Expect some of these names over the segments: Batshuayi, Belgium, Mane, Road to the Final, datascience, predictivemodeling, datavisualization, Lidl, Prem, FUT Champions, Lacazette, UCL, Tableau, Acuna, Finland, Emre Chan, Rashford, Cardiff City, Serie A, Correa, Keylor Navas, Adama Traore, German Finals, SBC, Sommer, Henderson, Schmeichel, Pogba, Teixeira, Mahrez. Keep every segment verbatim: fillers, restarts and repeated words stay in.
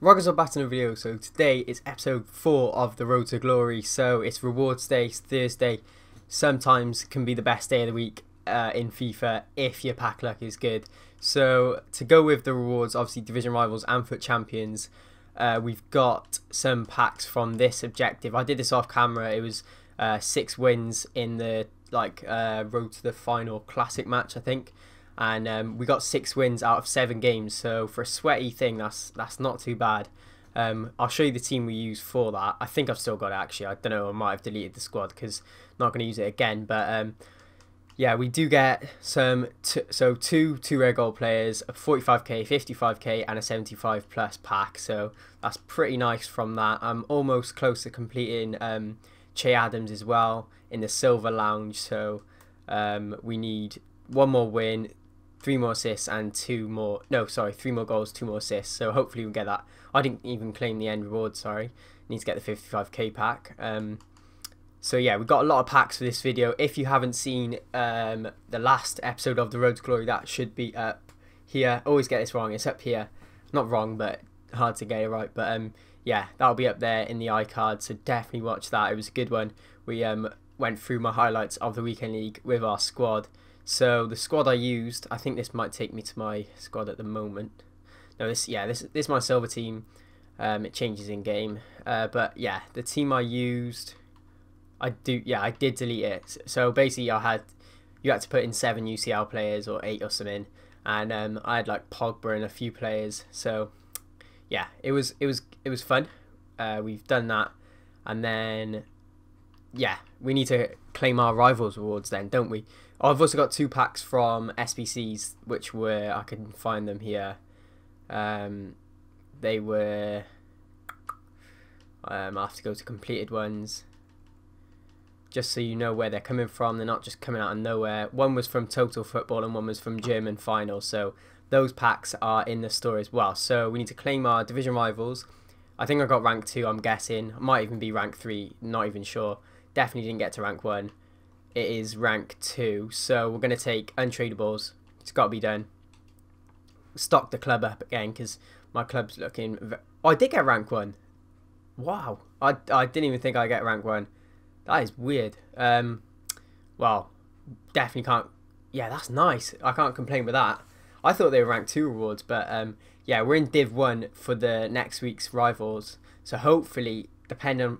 Ruggers are back in a video. So today is episode four of the Road to Glory. So it's rewards day, it's Thursday. Sometimes can be the best day of the week uh, in FIFA if your pack luck is good. So to go with the rewards, obviously Division Rivals and FUT Champions, uh, we've got some packs from this objective. I did this off camera. It was uh, six wins in the like uh, Road to the Final Classic match, I think. And um, we got six wins out of seven games, so for a sweaty thing, that's that's not too bad. Um, I'll show you the team we used for that. I think I've still got it, actually. I don't know, I might have deleted the squad because I'm not going to use it again. But um, yeah, we do get some, t so two two rare gold players, a forty-five K, fifty-five K, and a seventy-five plus pack. So that's pretty nice from that. I'm almost close to completing um, Che Adams as well in the silver lounge. So um, we need one more win, three more assists and two more, no sorry, three more goals, two more assists, so hopefully we can get that. I didn't even claim the end reward, sorry, need to get the fifty-five K pack. Um, so yeah, we've got a lot of packs for this video. If you haven't seen um, the last episode of the Road to Glory, that should be up here. Always get this wrong, it's up here, not wrong but hard to get it right, but um, yeah, that'll be up there in the iCard, so definitely watch that, it was a good one. We um, went through my highlights of the weekend league with our squad. So the squad I used, I think this might take me to my squad at the moment. No, this yeah, this this is my silver team. Um, it changes in game, uh, but yeah, the team I used, I do yeah, I did delete it. So basically, I had you had to put in seven U C L players or eight or something, and um, I had like Pogba and a few players. So yeah, it was it was it was fun. Uh, we've done that, and then yeah, we need to claim our rivals rewards then, don't we? I've also got two packs from S B Cs, which were, I can find them here. Um, they were, um, I have to go to completed ones, just so you know where they're coming from. They're not just coming out of nowhere. One was from Total Football and one was from German Finals. So those packs are in the store as well. So we need to claim our Division Rivals. I think I got rank two, I'm guessing. I might even be rank three, not even sure. Definitely didn't get to rank one. It is rank two, so we're going to take untradeables. It's got to be done. Stock the club up again because my club's looking... Oh, I did get rank one. Wow. I, I didn't even think I'd get rank one. That is weird. Um, well, definitely can't... Yeah, that's nice. I can't complain with that. I thought they were rank two rewards, but um, yeah, we're in Div one for the next week's rivals. So hopefully, depending on...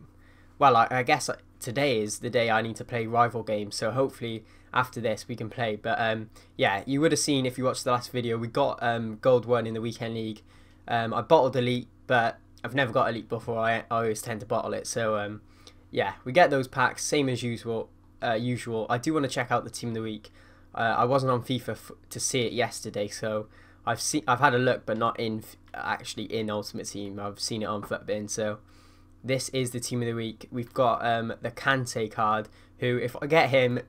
Well, I, I guess... I, today is the day I need to play rival games, so hopefully after this we can play. But um, yeah, you would have seen if you watched the last video, we got um, gold one in the weekend league. Um, I bottled elite, but I've never got elite before. I, I always tend to bottle it. So um, yeah, we get those packs same as usual. Uh, usual. I do want to check out the team of the week. Uh, I wasn't on FIFA f to see it yesterday, so I've seen I've had a look, but not in f actually in Ultimate Team. I've seen it on Footbin. So. This is the team of the week. We've got um, the Kante card, who, if I get him,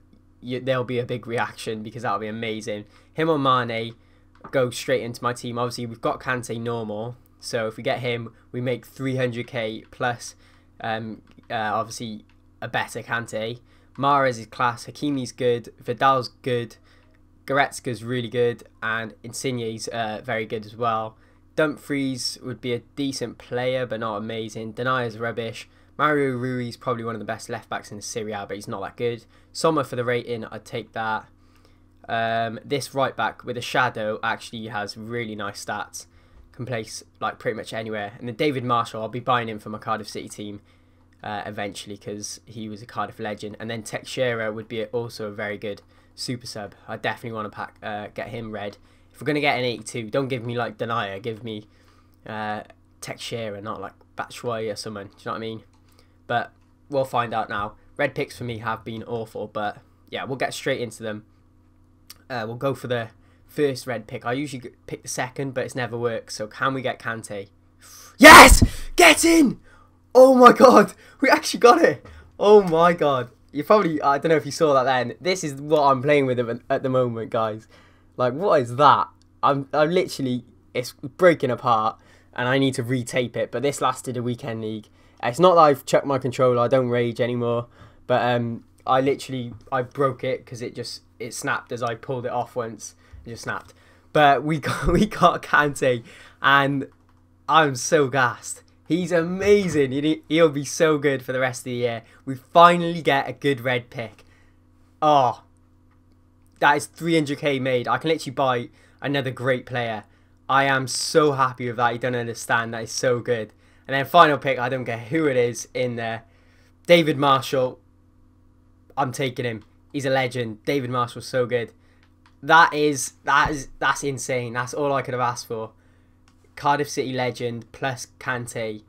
you, there'll be a big reaction because that'll be amazing. Him or Mane go straight into my team. Obviously, we've got Kante normal, so if we get him, we make three hundred K plus, um, uh, obviously, a better Kante. Mahrez is class, Hakimi's good, Vidal's good, Goretzka's really good, and Insigne's uh, very good as well. Dumfries would be a decent player, but not amazing. Denayer's rubbish. Mario Rui is probably one of the best left-backs in the Serie A, but he's not that good. Sommer for the rating, I'd take that. Um, this right-back with a shadow actually has really nice stats. Can place like pretty much anywhere. And then David Marshall, I'll be buying him for my Cardiff City team uh, eventually because he was a Cardiff legend. And then Teixeira would be also a very good super sub. I definitely want to pack, uh, get him red. If we're going to get an eighty-two, don't give me like Denayer, give me uh, Teixeira, not like Batshuayi or someone, do you know what I mean? But we'll find out now. Red picks for me have been awful, but yeah, we'll get straight into them. Uh, we'll go for the first red pick. I usually pick the second, but it's never worked, so can we get Kante? Yes! Get in! Oh my god, we actually got it! Oh my god. You probably, I don't know if you saw that then. This is what I'm playing with at the moment, guys. Like, what is that? I'm, I'm literally, it's breaking apart, and I need to retape it. But this lasted a weekend league. It's not that I've chucked my controller. I don't rage anymore. But um, I literally, I broke it because it just, it snapped as I pulled it off once. It just snapped. But we got, we got Kante, and I'm so gassed. He's amazing. He'll be so good for the rest of the year. We finally get a good red pick. Oh, that is three hundred K made. I can literally buy another great player. I am so happy with that. You don't understand. That is so good. And then final pick, I don't care who it is in there. David Marshall. I'm taking him. He's a legend. David Marshall's so good. That is, that is, that's insane. That's all I could have asked for. Cardiff City legend plus Kante.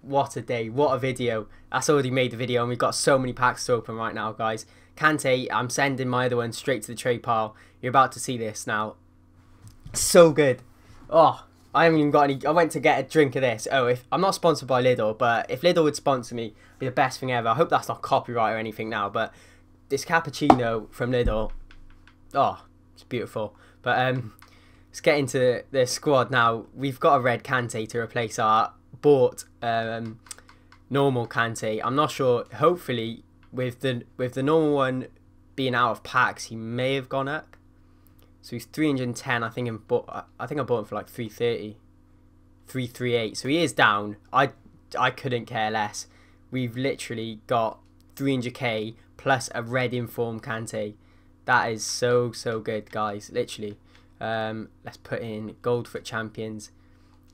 What a day. What a video. That's already made the video, and we've got so many packs to open right now, guys. Kante, I'm sending my other one straight to the trade pile. You're about to see this now. So good. Oh, I haven't even got any. I went to get a drink of this. Oh, if I'm not sponsored by Lidl, but if Lidl would sponsor me, it'd be the best thing ever. I hope that's not copyright or anything now, but this cappuccino from Lidl, oh, it's beautiful. But um, let's get into the squad now. We've got a red Kante to replace our bought um, normal Kante. I'm not sure. Hopefully, with the with the normal one being out of packs, he may have gone up. So he's three hundred and ten. I think. And bought, I think I bought him for like three thirty, three thirty-eight. So he is down. I I couldn't care less. We've literally got three hundred K plus a red informed Kante. That is so so good, guys. Literally. Um, let's put in Gold F U T Champions,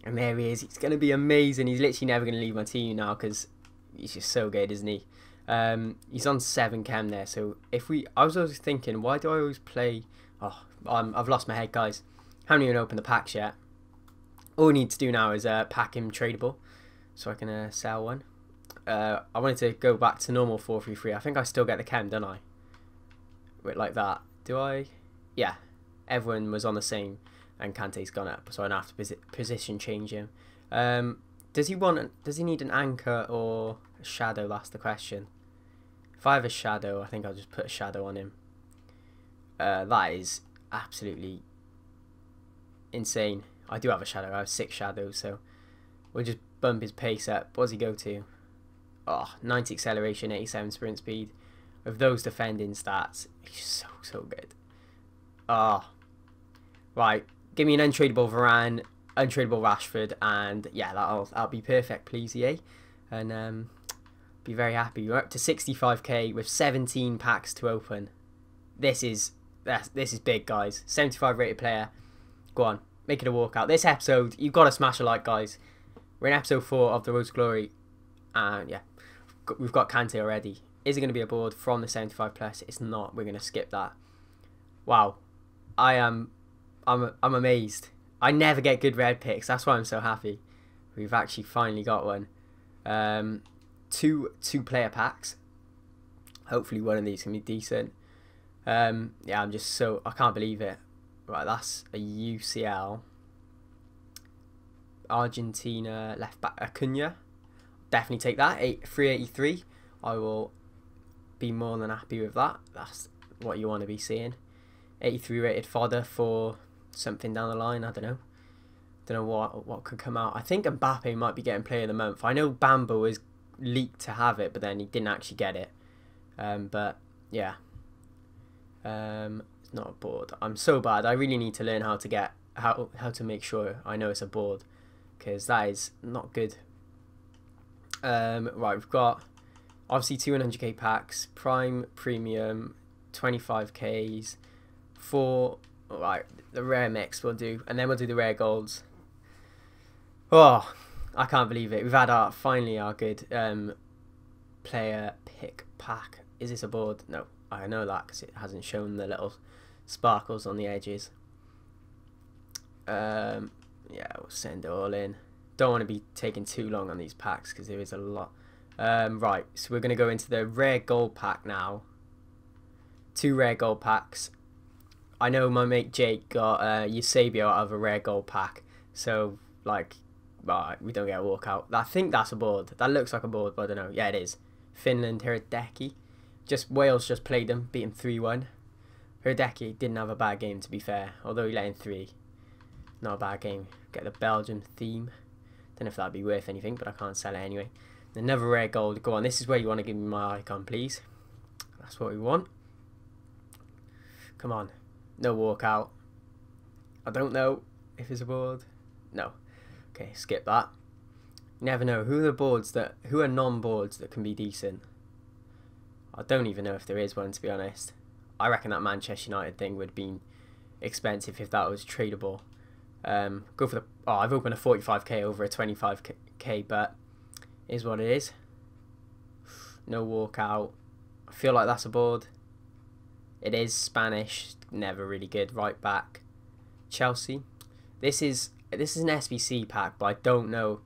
and there he is. He's going to be amazing. He's literally never going to leave my team now because he's just so good, isn't he? Um, he's on seven chem there. So if we, I was always thinking, why do I always play? Oh, I'm, I've lost my head, guys. Haven't even opened the packs yet. All we need to do now is uh, pack him tradable, so I can uh, sell one. Uh, I wanted to go back to normal four three three. I think I still get the chem, don't I? Wait, like that. Do I? Yeah. Everyone was on the same, and Kante's gone up, so I don't have to position change him. Um, does he want? Does he need an anchor or a shadow? That's the question. If I have a shadow, I think I'll just put a shadow on him. Uh, that is absolutely insane. I do have a shadow. I have six shadows, so we'll just bump his pace up. What does he go to? Oh, ninety acceleration, eighty-seven sprint speed. With those defending stats, he's so so good. Ah, oh. Right. Give me an untradeable Varane, untradeable Rashford, and yeah, that'll that'll be perfect, please, E A. And um, be very happy. We're up to sixty-five K with seventeen packs to open. This is that's this is big, guys. seventy-five rated player. Go on, make it a walkout. This episode, you've got to smash a like, guys. We're in episode four of the Road to Glory, and yeah, we've got Kante already. Is it going to be a board from the seventy-five plus? It's not. We're going to skip that. Wow. I am, I'm, I'm amazed. I never get good red picks. That's why I'm so happy. We've actually finally got one. Um, two two player packs. Hopefully one of these can be decent. Um, yeah, I'm just so I can't believe it. Right, that's a U C L. Argentina left back Acuna. Definitely take that. three eighty-three. I will be more than happy with that. That's what you want to be seeing. eighty-three rated fodder for something down the line. I don't know. Don't know what what could come out. I think Mbappe might be getting player of the month. I know Bamba was leaked to have it, but then he didn't actually get it. Um, but yeah, um, it's not a board. I'm so bad. I really need to learn how to get how how to make sure I know it's a board, because that is not good. Um, right, we've got obviously two one hundred K packs, prime, premium, twenty-five Ks. For right, the rare mix we'll do, and then we'll do the rare golds. Oh, I can't believe it. We've had our finally our good um, player pick pack. Is this a board? No, I know that because it hasn't shown the little sparkles on the edges. Um, yeah, we'll send it all in. Don't want to be taking too long on these packs because there is a lot. Um, right, so we're gonna go into the rare gold pack now. Two rare gold packs. I know my mate Jake got uh, Eusebio out of a rare gold pack, so like, well, we don't get a walkout. I think that's a board. That looks like a board, but I don't know. Yeah, it is. Finland, Hirdeke. Just Wales just played them, beat him three one. Hirdeke didn't have a bad game, to be fair, although he let in three. Not a bad game. Get the Belgium theme. Don't know if that'd be worth anything, but I can't sell it anyway. Another rare gold. Go on, this is where you want to give me my icon, please. That's what we want. Come on. No walkout. I don't know if it's a board. No. Okay, skip that. Never know who the boards that who are non-boards that can be decent. I don't even know if there is one, to be honest. I reckon that Manchester United thing would have been expensive if that was tradable. Um, go for the. Oh, I've opened a forty-five K over a twenty-five K bet. Is what it is. No walkout. I feel like that's a board. It is Spanish. Never really good. Right back. Chelsea. This is this is an S B C pack, but I don't know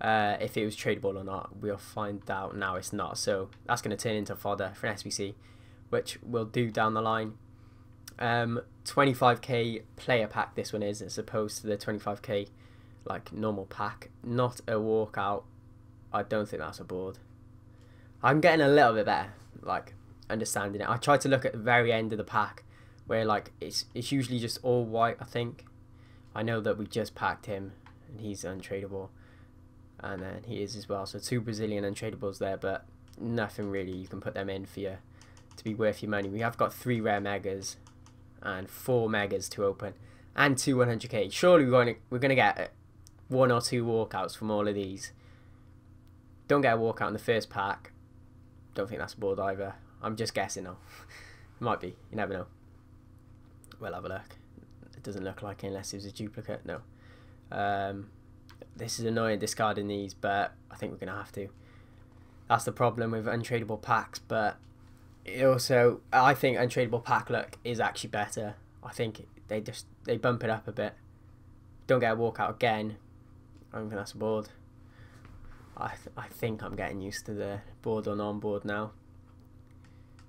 uh, if it was tradable or not. We'll find out now. It's not. So that's going to turn into fodder for an S B C, which we'll do down the line. Um, twenty-five K player pack this one is, as opposed to the twenty-five K like normal pack. Not a walkout. I don't think that's a board. I'm getting a little bit better, like understanding it. I tried to look at the very end of the pack, where like it's it's usually just all white. I think I know that we just packed him, and he's untradeable, and then he is as well. So two Brazilian untradeables there, but nothing really you can put them in for you to be worth your money. We have got three rare megas and four megas to open, and two one hundred K. Surely we're going to, we're going to get one or two walkouts from all of these. Don't get a walkout in the first pack. Don't think that's a board either. I'm just guessing now. Might be. You never know. We'll have a look. It doesn't look like it unless it was a duplicate. No. Um, this is annoying discarding these, but I think we're going to have to. That's the problem with untradeable packs, but it also, I think untradeable pack luck is actually better. I think they just they bump it up a bit. Don't get a walkout again. I don't think that's a board. I, th I think I'm getting used to the board or non-board now.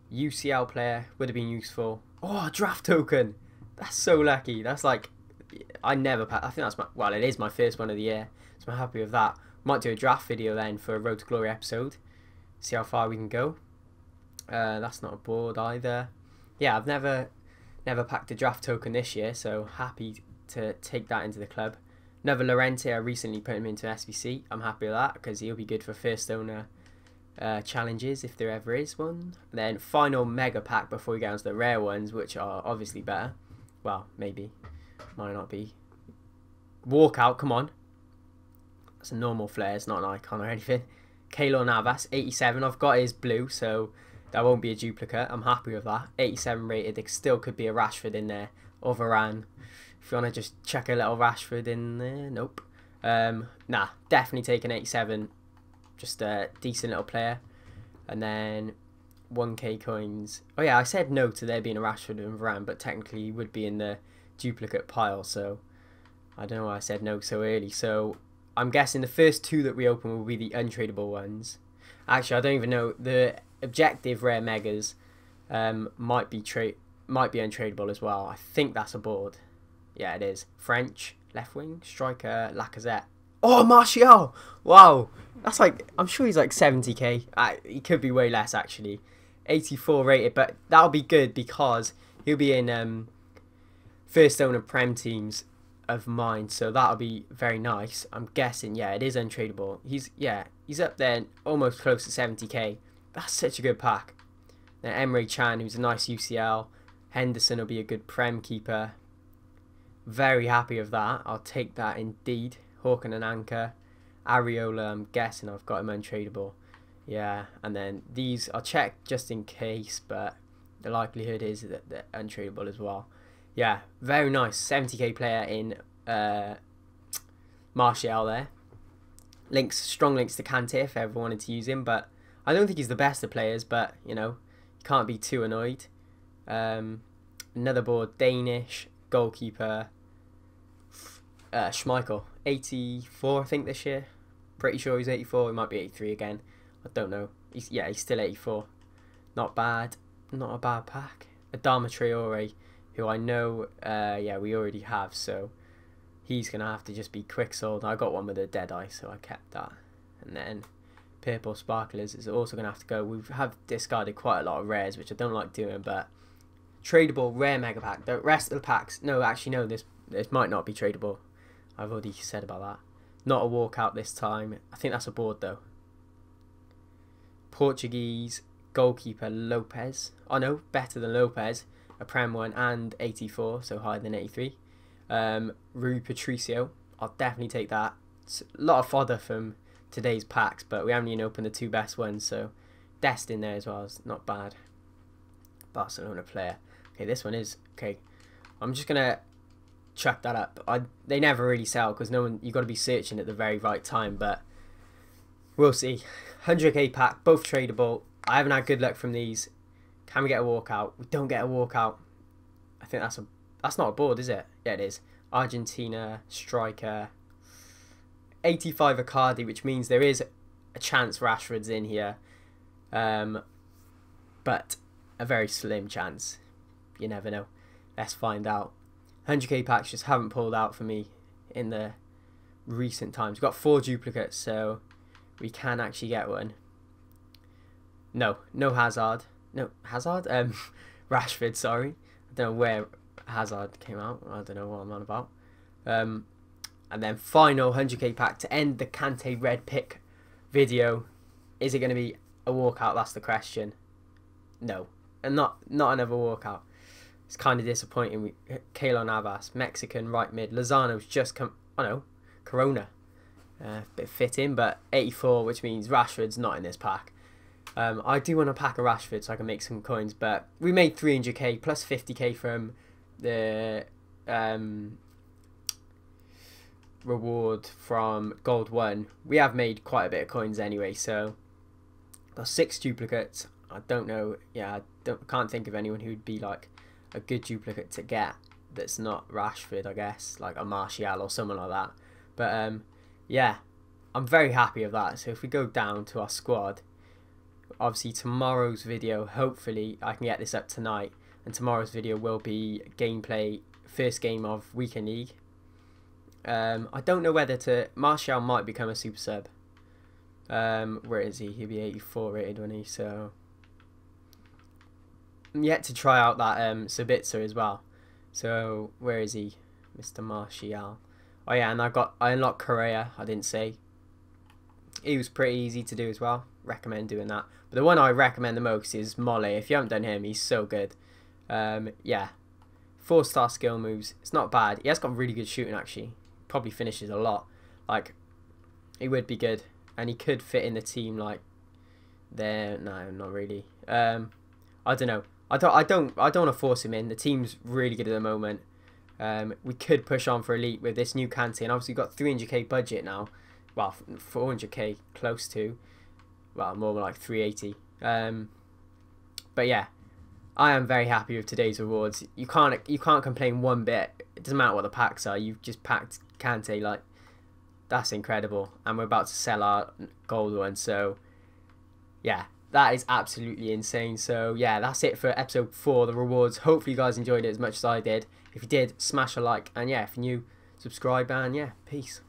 U C L player would have been useful. Oh, draft token. That's so lucky. That's like, I never, I think that's my, well, it is my first one of the year. So I'm happy with that. Might do a draft video then for a Road to Glory episode. See how far we can go. Uh, that's not a board either. Yeah, I've never, never packed a draft token this year. So happy to take that into the club. Another Lorente, I recently put him into S B C. I'm happy with that because he'll be good for first owner uh, challenges if there ever is one. And then final mega pack before we get onto the rare ones, which are obviously better. Well, maybe. Might not be. Walkout, come on. That's a normal flare, it's not an icon or anything. Keylor Navas, eighty-seven. I've got his blue, so that won't be a duplicate. I'm happy with that. eighty-seven rated. There still could be a Rashford in there or Varane. If you want to just chuck a little Rashford in there, nope. Um, nah, definitely taking eighty-seven. Just a decent little player. And then one K coins. Oh yeah, I said no to there being a Rashford and Varane, but technically he would be in the duplicate pile, so I don't know why I said no so early. So I'm guessing the first two that we open will be the untradeable ones. Actually, I don't even know. The objective rare megas um, might be tra might be untradeable as well. I think that's a board. Yeah, it is. French, left wing, striker, Lacazette. Oh, Martial! Wow. That's like, I'm sure he's like seventy K. Uh, he could be way less, actually. eighty-four rated, but that'll be good because he'll be in um, first owner Prem teams of mine, so that'll be very nice. I'm guessing, yeah, it is untradeable. He's, yeah, he's up there almost close to seventy K. That's such a good pack. Then Emre Chan, who's a nice U C L. Henderson will be a good Prem keeper. Very happy with that. I'll take that indeed. Hawken and Anchor. Areola, I'm guessing I've got him untradeable. Yeah, and then these I'll check just in case, but the likelihood is that they're untradeable as well. Yeah, very nice. seventy K player in uh, Martial there. Links, strong links to Kante if I ever wanted to use him, but I don't think he's the best of players, but, you know, you can't be too annoyed. Um, another board, Danish. Goalkeeper uh, Schmeichel, eighty-four I think this year, pretty sure he's eighty-four, he might be eighty-three again, I don't know, he's, yeah he's still eighty-four, not bad, not a bad pack. Adama Traore, who I know, uh, yeah we already have, so he's going to have to just be quick sold. I got one with a dead eye, so I kept that. And then Purple Sparklers is also going to have to go. We have discarded quite a lot of rares, which I don't like doing, but tradable rare mega pack. The rest of the packs, no, actually no, this this might not be tradable. I've already said about that. Not a walkout this time. I think that's a board though. Portuguese goalkeeper Lopez. Oh no, better than Lopez. A Prem one and eighty-four, so higher than eighty-three. Um, Rui Patricio. I'll definitely take that. It's a lot of fodder from today's packs, but we haven't even opened the two best ones, so Dest in there as well is not bad. Barcelona player. Okay, this one is okay. I'm just gonna chuck that up. I, they never really sell because no one. You've got to be searching at the very right time, but we'll see. one hundred K pack, both tradable. I haven't had good luck from these. Can we get a walkout? We don't get a walkout. I think that's a that's not a board, is it? Yeah, it is. Argentina striker. eighty-five Icardi, which means there is a chance Rashford's in here, um, but a very slim chance. You never know. Let's find out. one hundred K packs just haven't pulled out for me in the recent times. We've got four duplicates, so we can actually get one. No, no Hazard. No, Hazard? Um, Rashford, sorry. I don't know where Hazard came out. I don't know what I'm on about. Um, and then final one hundred K pack to end the Kante red pick video. Is it going to be a walkout? That's the question. No, and not not another walkout. It's kind of disappointing. We, Keylor Navas, Mexican right mid. Lozano's just come. Oh no, Corona. Uh, bit fit in, but eighty-four, which means Rashford's not in this pack. Um, I do want to pack a Rashford so I can make some coins, but we made three hundred K plus fifty K from the um, reward from Gold One. We have made quite a bit of coins anyway, so got six duplicates. I don't know. Yeah, I don't, can't think of anyone who'd be like a good duplicate to get that's not Rashford, I guess, like a Martial or someone like that. But um, yeah, I'm very happy with that. So if we go down to our squad, obviously tomorrow's video, hopefully I can get this up tonight, and tomorrow's video will be gameplay, first game of Weekend League. Um, I don't know whether to, Martial might become a super sub. Um, where is he? He'll be eighty-four rated, won't he? So I'm yet to try out that um, Sabitzer as well. So where is he, Mister Martial? Oh yeah, and I got I unlocked Correa. I didn't say. He was pretty easy to do as well. Recommend doing that. But the one I recommend the most is Mole. If you haven't done him, he's so good. Um, yeah, four star skill moves. It's not bad. He has got really good shooting actually. Probably finishes a lot. Like he would be good, and he could fit in the team like there. No, not really. Um, I don't know. I don't, I don't, I don't want to force him in. The team's really good at the moment. Um, we could push on for elite with this new Kante, and obviously we've got three hundred K budget now. Well, four hundred K close to. Well, more like three eighty. Um, but yeah, I am very happy with today's rewards. You can't, you can't complain one bit. It doesn't matter what the packs are. You've just packed Kante, like that's incredible. And we're about to sell our gold one, so yeah. That is absolutely insane. So yeah, that's it for episode four, the rewards. Hopefully you guys enjoyed it as much as I did. If you did, smash a like, and yeah, if you're new, subscribe, and yeah, peace.